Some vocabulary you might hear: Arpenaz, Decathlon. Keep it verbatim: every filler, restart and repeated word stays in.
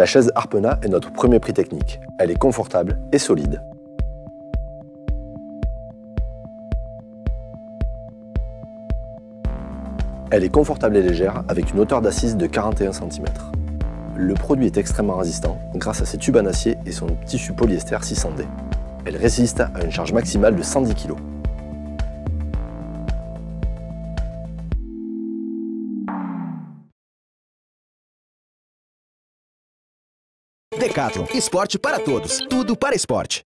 La chaise Arpenaz est notre premier prix technique. Elle est confortable et solide. Elle est confortable et légère avec une hauteur d'assise de quarante et un centimètres. Le produit est extrêmement résistant grâce à ses tubes en acier et son tissu polyester six cents D. Elle résiste à une charge maximale de cent dix kilos. Decathlon, esporte para todos, tudo para esporte.